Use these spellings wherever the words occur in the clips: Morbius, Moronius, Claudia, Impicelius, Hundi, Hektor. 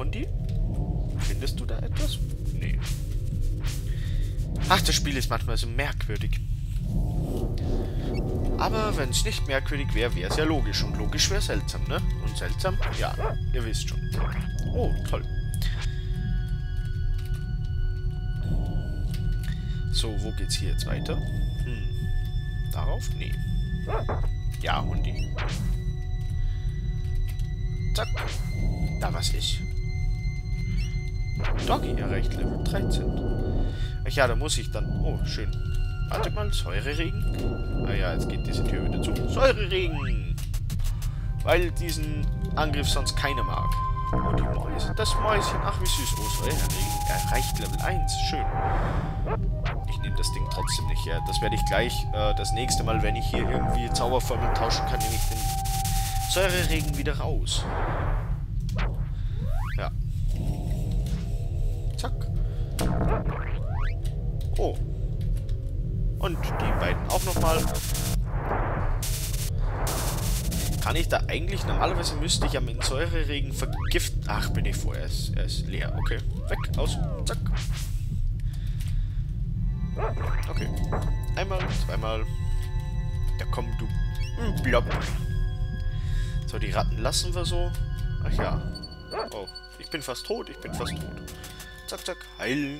Hundi? Findest du da etwas? Nee. Ach, das Spiel ist manchmal so merkwürdig. Aber wenn es nicht merkwürdig wäre, wäre es ja logisch. Und logisch wäre seltsam, ne? Und seltsam? Ja, ihr wisst schon. Oh, toll. So, wo geht's hier jetzt weiter? Hm. Darauf? Nee. Ja, Hundi. Zack. Da war's ich. Doggy erreicht Level 13. Ach ja, da muss ich dann... Oh, schön. Warte mal, Säureregen. Ah ja, jetzt geht diese Tür wieder zu. Säureregen! Weil diesen Angriff sonst keiner mag. Oh, die Mäuse. Das Mäuschen. Ach, wie süß. Oh, Säureregen erreicht Level 1. Schön. Ich nehme das Ding trotzdem nicht her. Das werde ich gleich das nächste Mal, wenn ich hier irgendwie Zauberformeln tauschen kann, nehme ich den Säureregen wieder raus. Ja. Zack. Oh. Und die beiden auch nochmal. Kann ich da eigentlich... Normalerweise müsste ich am Säureregen vergiften... Ach, bin ich vorher. Er ist leer. Okay. Weg. Aus. Zack. Okay. Einmal, zweimal. Da komm du. Blob. So, die Ratten lassen wir so. Ach ja. Oh. Ich bin fast tot. Ich bin fast tot. Zack, zack. Heilen.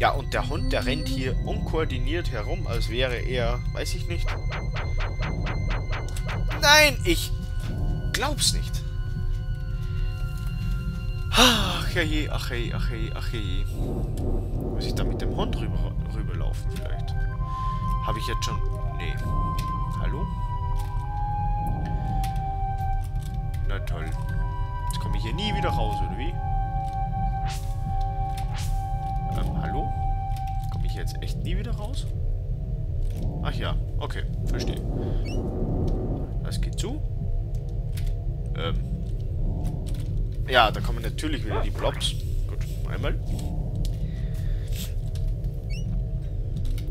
Ja, und der Hund, der rennt hier unkoordiniert herum, als wäre er... Weiß ich nicht. Nein, ich glaub's nicht. Ach je, ach je, ach je, ach je. Muss ich da mit dem Hund rüberlaufen vielleicht? Habe ich jetzt schon... Nee. Hallo? Na toll. Jetzt komme ich hier nie wieder raus, oder wie? Hallo? Komme ich jetzt echt nie wieder raus? Ach ja, okay, verstehe. Das geht zu. Ja, da kommen natürlich wieder die Blobs. Gut, einmal.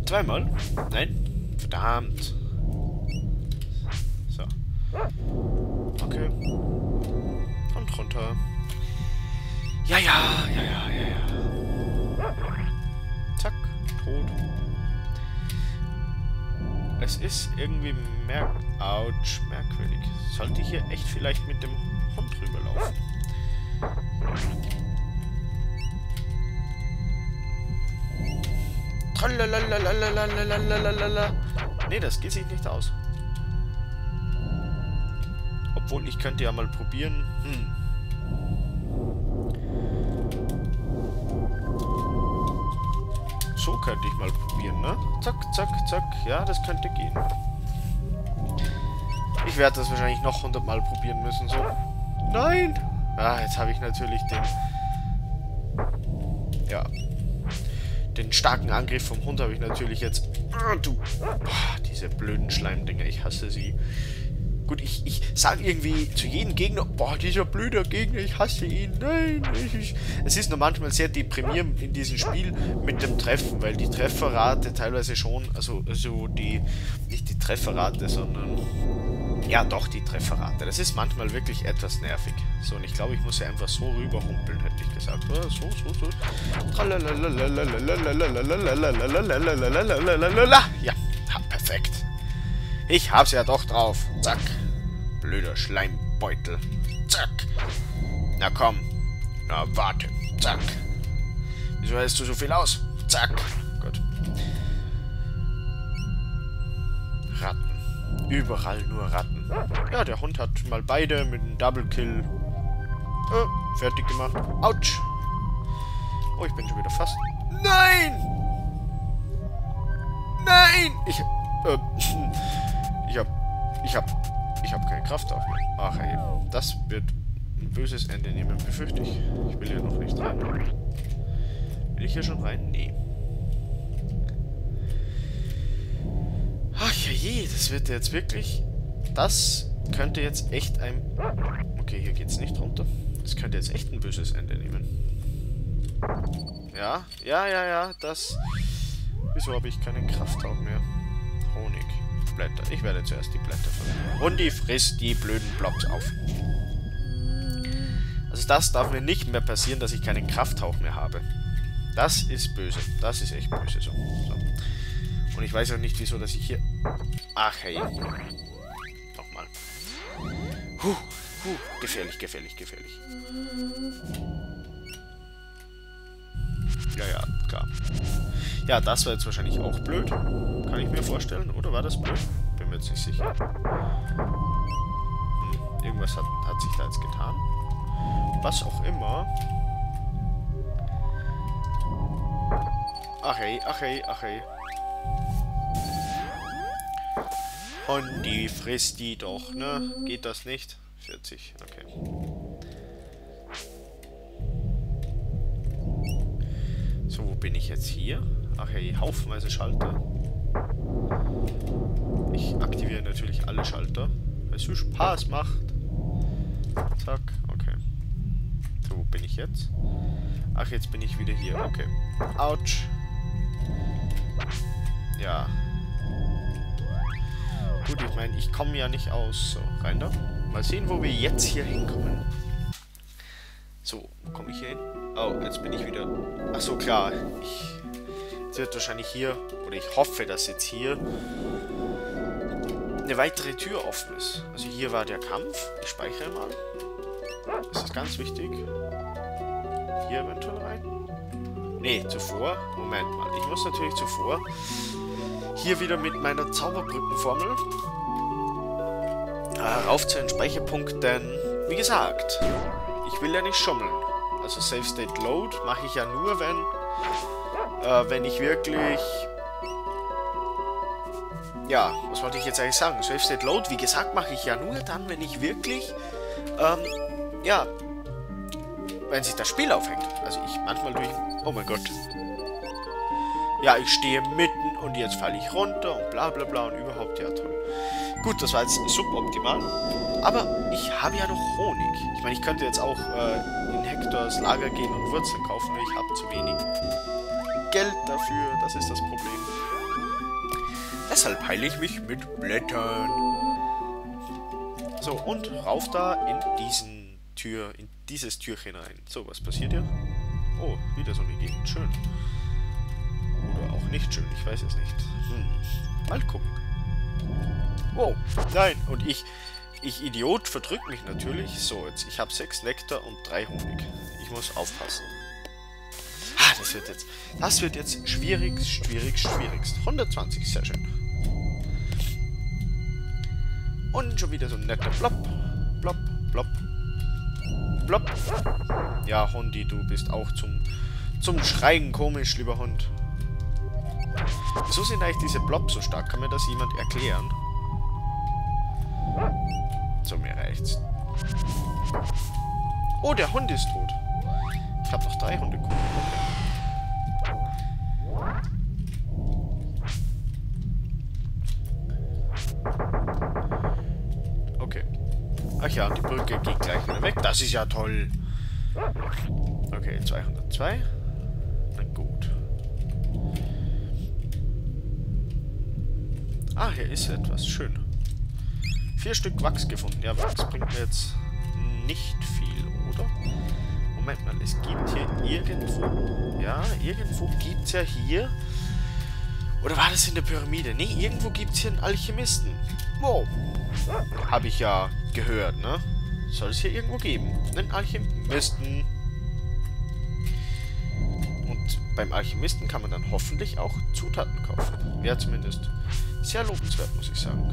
Zweimal? Nein? Verdammt. So. Okay. Und runter. Ja, ja, ja, ja, ja, ja. Zack, tot. Es ist irgendwie merkwürdig. Sollte ich hier echt vielleicht mit dem Hund rüberlaufen? Nee, das geht sich nicht aus. Obwohl, ich könnte ja mal probieren. Hm. So könnte ich mal probieren, ne? Zack, zack, zack. Ja, das könnte gehen. Ich werde das wahrscheinlich noch 100-mal probieren müssen, so. Nein! Ah, jetzt habe ich natürlich den... Ja. Den starken Angriff vom Hund habe ich natürlich jetzt... Ah, du... Boah, diese blöden Schleimdinger, ich hasse sie. Gut, ich sage irgendwie zu jedem Gegner, boah, dieser blöde Gegner, ich hasse ihn, nein. Es ist nur manchmal sehr deprimierend in diesem Spiel mit dem Treffen, weil die Trefferrate teilweise schon, also die, nicht die Trefferrate, sondern, ja doch, die Trefferrate. Das ist manchmal wirklich etwas nervig. So, und ich glaube, ich muss ja einfach so rüberhumpeln, hätte ich gesagt. So. Ja, perfekt. Ich hab's ja doch drauf. Zack. Blöder Schleimbeutel. Zack. Na komm. Na warte. Zack. Wieso hältst du so viel aus? Zack. Gut. Ratten. Überall nur Ratten. Ja, der Hund hat mal beide mit einem Double Kill. Oh, fertig gemacht. Autsch. Oh, ich bin schon wieder fast. Nein! Nein! Ich hab keine Kraft auf mich. Ach ey, das wird ein böses Ende nehmen, befürchte ich. Ich will hier noch nicht rein. Will ich hier schon rein? Nee. Ach je, das wird jetzt wirklich... Das könnte jetzt echt ein... Okay, hier geht's nicht runter. Das könnte jetzt echt ein böses Ende nehmen. Ja, ja, ja, ja, das... Wieso habe ich keine Kraft auf mehr? Honig. Blätter. Ich werde zuerst die Blätter verwenden. Hundi frisst die blöden Blobs auf. Also das darf mir nicht mehr passieren, dass ich keinen Krafthauch mehr habe. Das ist böse. Das ist echt böse. So. So. Und ich weiß auch nicht, wieso, dass ich hier... Ach, hey. Nochmal. Gefährlich, gefährlich, gefährlich. Ja, ja, klar. Ja, das war jetzt wahrscheinlich auch blöd. Kann ich mir vorstellen. Oder war das blöd? Bin mir jetzt nicht sicher. Hm, irgendwas hat sich da jetzt getan. Was auch immer. Ach hey, ach hey, ach hey. Hundi, friss die doch, ne? Geht das nicht? 40, okay. So, wo bin ich jetzt hier? Ach hey, haufenweise Schalter. Ich aktiviere natürlich alle Schalter, weil es so Spaß macht. Zack, okay. So, wo bin ich jetzt? Ach, jetzt bin ich wieder hier, okay. Autsch. Ja. Gut, ich meine, ich komme ja nicht aus. So, rein da. Mal sehen, wo wir jetzt hier hinkommen. So, wo komme ich hier hin? Oh, jetzt bin ich wieder... Ach so, klar. Jetzt wird wahrscheinlich hier... Oder ich hoffe, dass jetzt hier... eine weitere Tür offen ist. Also hier war der Kampf. Ich speichere mal. Das ist ganz wichtig. Hier eventuell rein. Nee, zuvor. Moment mal. Ich muss natürlich zuvor... Hier wieder mit meiner Zauberbrückenformel rauf zu den Speicherpunkt, denn wie gesagt, ich will ja nicht schummeln. Also Save State Load mache ich ja nur, wenn ich wirklich... Ja, was wollte ich jetzt eigentlich sagen? Save State Load, wie gesagt, mache ich ja nur dann, wenn ich wirklich... ja, wenn sich das Spiel aufhängt. Also ich manchmal durch... Oh mein Gott. Ja, ich stehe mitten und jetzt falle ich runter und bla bla bla und überhaupt, ja toll. Gut, das war jetzt suboptimal, aber ich habe ja noch Honig. Ich meine, ich könnte jetzt auch in Hektors Lager gehen und Wurzeln kaufen, nur ich habe zu wenig Geld dafür, das ist das Problem. Deshalb heile ich mich mit Blättern. So, und rauf da in dieses Türchen rein. So, was passiert hier? Oh, wieder so eine Gegend, schön. Oder auch nicht schön, ich weiß es nicht. Hm. Mal gucken. Wow, nein. Und ich Idiot, verdrückt mich natürlich. So, jetzt, ich habe 6 Nektar und 3 Honig. Ich muss aufpassen. Ah, das wird jetzt schwierig, schwierig, schwierigst. 120, sehr schön. Und schon wieder so ein netter Blob. Blob, Blob. Blob. Ja, Hundi, du bist auch zum Schreien komisch, lieber Hund. Wieso sind eigentlich diese Blobs so stark? Kann mir das jemand erklären? So, mir reicht's. Oh, der Hund ist tot. Ich habe noch 3 Hunde. Okay. Ach ja, die Brücke geht gleich wieder weg. Das ist ja toll. Okay, 202. Na gut. Ah, hier ist etwas. Schön. 4 Stück Wachs gefunden. Ja, Wachs bringt mir jetzt nicht viel, oder? Moment mal, es gibt hier irgendwo... Ja, irgendwo gibt es ja hier... Oder war das in der Pyramide? Nee, irgendwo gibt es hier einen Alchemisten. Wow. Habe ich ja gehört, ne? Soll es hier irgendwo geben. Einen Alchemisten. Und beim Alchemisten kann man dann hoffentlich auch Zutaten kaufen. Ja, zumindest. Sehr lobenswert, muss ich sagen.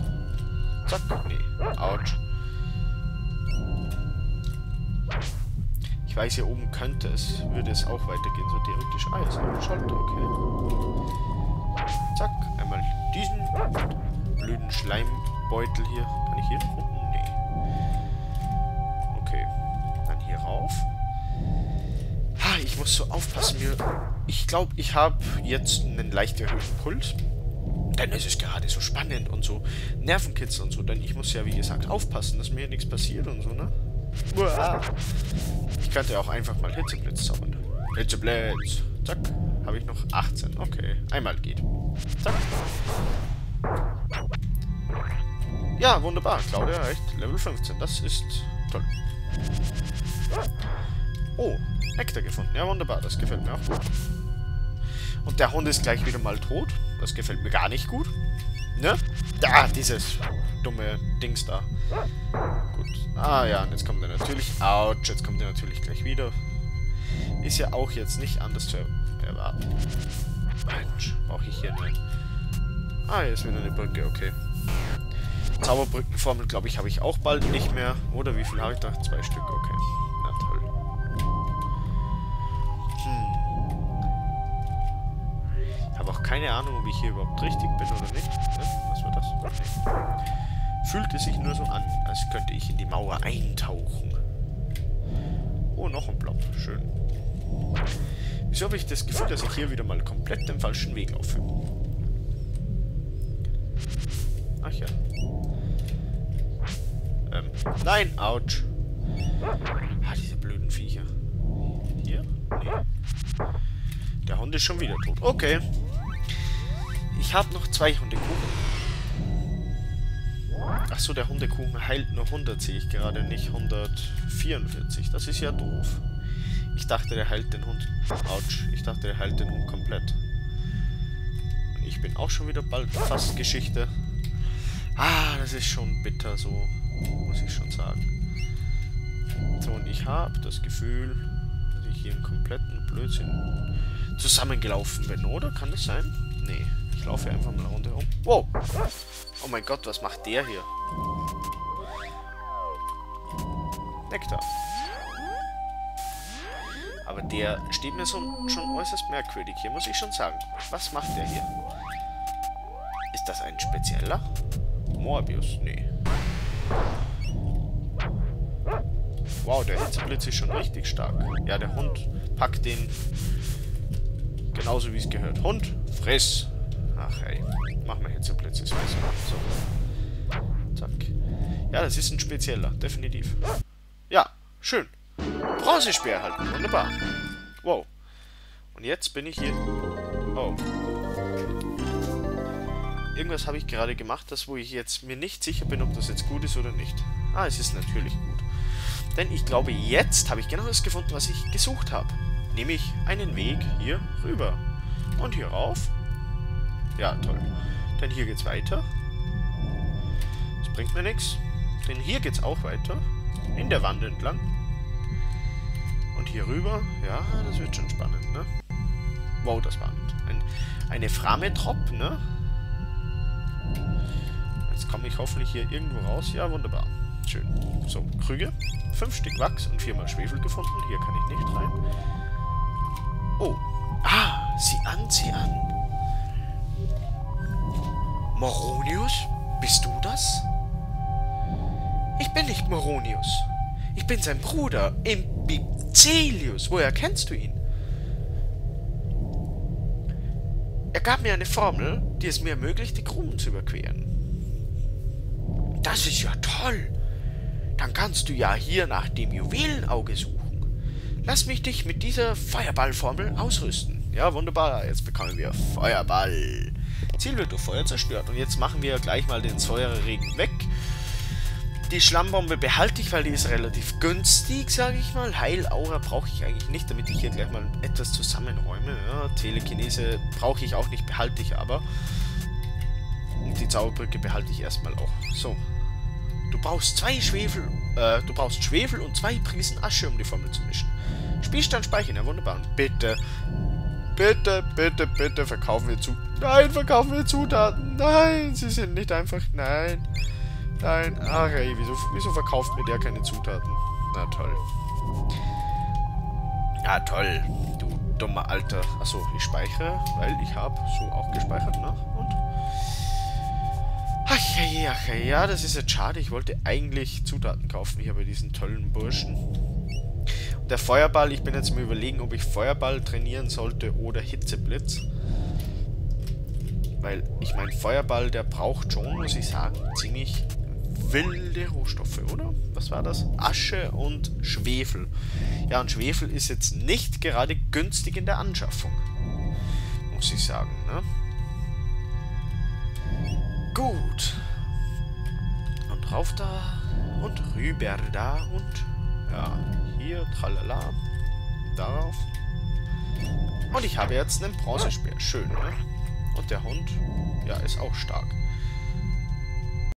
Zack, nee, ouch. Ich weiß, hier oben könnte es, würde es auch weitergehen, so theoretisch. Ah, jetzt noch ein Schalter, okay. Zack, einmal diesen blöden Schleimbeutel hier. Kann ich hier noch unten? Nee. Okay, dann hier rauf. Ah, ich muss so aufpassen, ich glaube, ich habe jetzt einen leicht erhöhten Puls. Denn es ist gerade so spannend und so Nervenkitzel und so, denn ich muss ja, wie gesagt, aufpassen, dass mir hier nichts passiert und so, ne? Uah. Ich könnte ja auch einfach mal Hitzeblitz zaubern. Hitzeblitz! Zack, habe ich noch 18. Okay, einmal geht. Zack. Ja, wunderbar. Claudia erreicht Level 15. Das ist toll. Oh, Nektar gefunden. Ja, wunderbar. Das gefällt mir auch gut. Und der Hund ist gleich wieder mal tot. Das gefällt mir gar nicht gut. Ne? Da, dieses dumme Dings da. Gut. Ah ja, und jetzt kommt er natürlich... Autsch, jetzt kommt er natürlich gleich wieder. Ist ja auch jetzt nicht anders zu erwarten. Mensch, brauche ich hier eine... Ah, hier ist wieder eine Brücke, okay. Zauberbrückenformel, glaube ich, habe ich auch bald nicht mehr. Oder wie viel habe ich da? 2 Stück, okay. Na toll. Hm. Ich habe auch keine Ahnung, ob ich hier überhaupt richtig bin oder nicht. Was war das? Okay. Fühlte sich nur so an, als könnte ich in die Mauer eintauchen. Oh, noch ein Blob. Schön. Wieso habe ich das Gefühl, dass ich hier wieder mal komplett den falschen Weg laufe? Ach ja. Nein, ouch. Ah, diese blöden Viecher. Hier? Nee. Der Hund ist schon wieder tot. Okay. Ich habe noch 2 Hundekuchen. Achso, der Hundekuchen heilt nur 100, sehe ich gerade. Nicht 144. Das ist ja doof. Ich dachte, der heilt den Hund. Ouch. Ich dachte, der heilt den Hund komplett. Und ich bin auch schon wieder bald fast Geschichte. Ah, das ist schon bitter so. Muss ich schon sagen. So, und ich habe das Gefühl, dass ich hier einen kompletten Blödsinn zusammengelaufen bin, oder? Kann das sein? Nee, ich laufe einfach mal rundherum. Wow! Oh mein Gott, was macht der hier? Nektar. Aber der steht mir so schon äußerst merkwürdig hier, muss ich schon sagen. Was macht der hier? Ist das ein spezieller? Morbius? Nee. Wow, der Hitzeblitz ist schon richtig stark. Ja, der Hund packt den genauso wie es gehört. Hund, friss! Ach ey, mach mal Hitzeblitz, ist besser. So. Zack. Ja, das ist ein spezieller, definitiv. Ja, schön. Bronzespear halten, wunderbar. Wow. Und jetzt bin ich hier... Oh. Irgendwas habe ich gerade gemacht, das wo ich jetzt mir nicht sicher bin, ob das jetzt gut ist oder nicht. Ah, es ist natürlich gut. Denn ich glaube, jetzt habe ich genau das gefunden, was ich gesucht habe. Nämlich einen Weg hier rüber. Und hier rauf. Ja, toll. Denn hier geht's weiter. Das bringt mir nichts. Denn hier geht's auch weiter. In der Wand entlang. Und hier rüber. Ja, das wird schon spannend, ne? Wow, das war eine Frametrop, ne? Jetzt komme ich hoffentlich hier irgendwo raus. Ja, wunderbar. Schön. So, Krüge. 5 Stück Wachs und 4 mal Schwefel gefunden. Hier kann ich nicht rein. Oh. Ah, sieh an, sieh an. Moronius? Bist du das? Ich bin nicht Moronius. Ich bin sein Bruder, Impicelius. Woher kennst du ihn? Er gab mir eine Formel, die es mir ermöglicht, die Gruben zu überqueren. Das ist ja toll. Dann kannst du ja hier nach dem Juwelenauge suchen. Lass mich dich mit dieser Feuerballformel ausrüsten. Ja, wunderbar. Jetzt bekommen wir Feuerball. Ziel wird durch Feuer zerstört. Und jetzt machen wir gleich mal den Säureregen weg. Die Schlammbombe behalte ich, weil die ist relativ günstig, sage ich mal. Heilaura brauche ich eigentlich nicht, damit ich hier gleich mal etwas zusammenräume. Ja, Telekinese brauche ich auch nicht, behalte ich aber. Und die Zauberbrücke behalte ich erstmal auch. So. Du brauchst Schwefel und 2 Prisen Asche, um die Formel zu mischen. Spielstand speichern, ja wunderbar. Und bitte, bitte, bitte, bitte verkaufen wir Zutaten. Nein, verkaufen wir Zutaten. Nein, sie sind nicht einfach. Nein, nein. Ach ey, wieso verkauft mir der keine Zutaten? Na toll. Na toll, du dummer Alter. Achso, ich speichere, weil ich habe so auch gespeichert, ne? Und? Ach ja, das ist jetzt schade. Ich wollte eigentlich Zutaten kaufen hier bei diesen tollen Burschen. Und der Feuerball, ich bin jetzt mir überlegen, ob ich Feuerball trainieren sollte oder Hitzeblitz. Weil ich mein Feuerball, der braucht schon, muss ich sagen, ziemlich wilde Rohstoffe, oder? Was war das? Asche und Schwefel. Ja, und Schwefel ist jetzt nicht gerade günstig in der Anschaffung. Muss ich sagen, ne? Gut. drauf da und rüber da und ja, hier, tralala, darauf. Und ich habe jetzt einen Bronzespeer. Schön, ne? Und der Hund, ja, ist auch stark.